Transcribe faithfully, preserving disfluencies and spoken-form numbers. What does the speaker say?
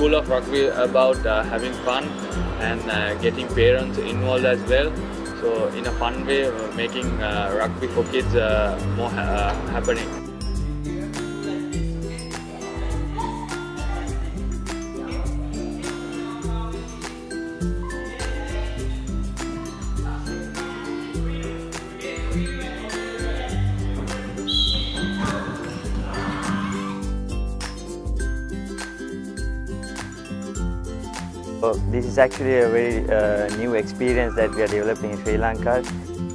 School of Rock is about uh, having fun and uh, getting parents involved as well. So in a fun way, uh, making uh, rugby for kids uh, more uh, happening. So this is actually a very uh, new experience that we are developing in Sri Lanka.